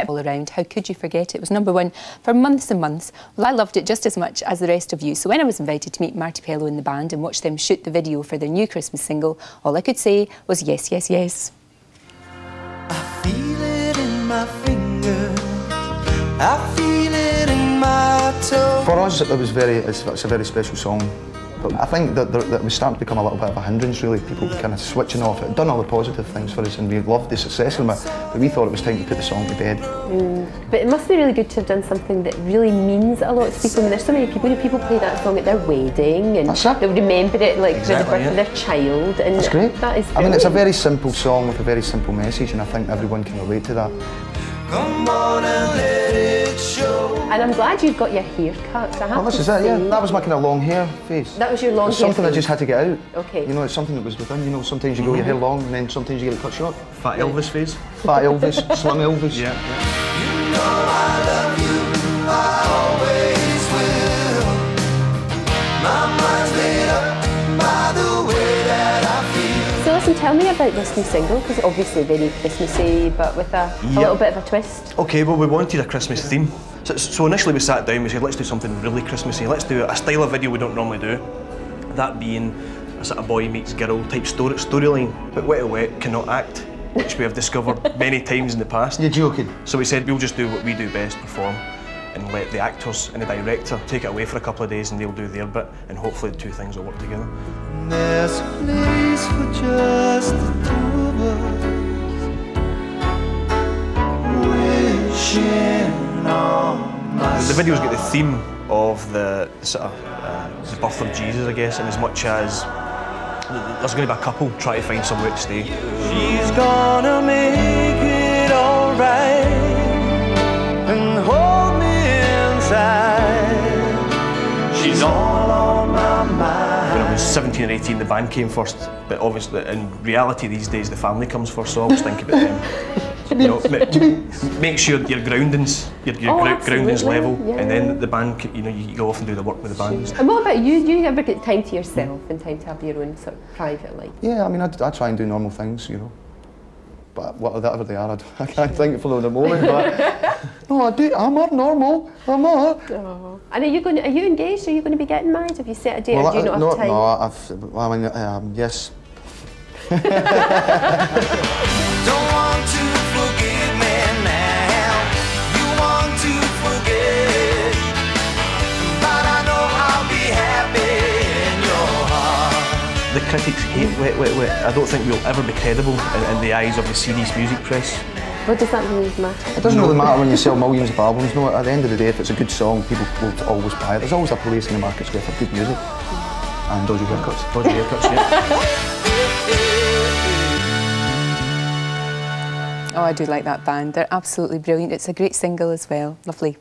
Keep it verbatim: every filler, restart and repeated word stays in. incredible around How Could You Forget It. It was number one for months and months. Well, I loved it just as much as the rest of you, so when I was invited to meet Marti Pellow and the band and watch them shoot the video for their new Christmas single, all I could say was yes, yes, yes. I feel it in my fingers, I feel it in my toes. For us it was very, it's, it's a very special song. But I think that, there, that we start to become a little bit of a hindrance, really. People kind of switching off. It done all the positive things for us and we loved the success of it, but we thought it was time to put the song to bed. Mm. But it must be really good to have done something that really means a lot to people. I mean, there's so many people, you know, people play that song at their wedding and they'll remember it like exactly, the birth yeah. of their child. And that's great. That is brilliant. I mean, it's a very simple song with a very simple message and I think everyone can relate to that. Come on and let it show. And I'm glad you've got your hair cut. I have oh, this is it, yeah. That was my kind of long hair face. That was your long hair face? Something I just had to get out. Okay. You know, it's something that was within. You know, sometimes you go mm-hmm. your hair long and then sometimes you get it cut short. Fat Elvis face. Fat Elvis, slim Elvis. Yeah. You know I love you, I always will. My mind's made up by the way that I feel. So listen, tell me about this new single, because obviously very Christmassy, but with a, a yep. little bit of a twist. Okay, well we wanted a Christmas theme. So, so initially we sat down, we said let's do something really Christmassy, let's do a style of video we don't normally do. That being a sort of boy meets girl type story storyline. But Wet Wet cannot act, which we have discovered many times in the past. You're joking. So we said we'll just do what we do best, perform, and let the actors and the director take it away for a couple of days and they'll do their bit and hopefully the two things will work together. There's a place for just the two of us, wishing on my side. The video's got the theme of the, sort of, uh, the birth of Jesus, I guess, and as much as there's going to be a couple trying to find somewhere to stay. She's gonna make it alright and hold me inside. She's all on my mind. seventeen or eighteen, the band came first, but obviously in reality these days the family comes first, so I always think about them. You know, ma make sure your grounding's, your, your oh, gro grounding's level, yeah. and then the band, you know, you go off and do the work with the band. And what about you? Do you ever get time to yourself and time to have your own sort of private life? Yeah, I mean, I, I try and do normal things, you know, but whatever they are, I, I can't think for them at the moment, but no, I do, I'm not normal, I'm not. Oh. And are you, going to, are you engaged, are you going to be getting married? Have you set a date, well, or do you not no, have time? No, I've, well, I mean, um, yes. Don't want to forgive me now, you want to forget, but I know I'll be happy in your heart. The critics hate Wet Wet Wet. I don't think we'll ever be credible in, in the eyes of the serious music press. What does that really matter? It doesn't really matter when you sell millions of albums. No, at the end of the day, if it's a good song, people will always buy it. There's always a place in the market square for good music. And dodgy haircuts. Dodgy haircuts, yeah. Oh, I do like that band. They're absolutely brilliant. It's a great single as well. Lovely.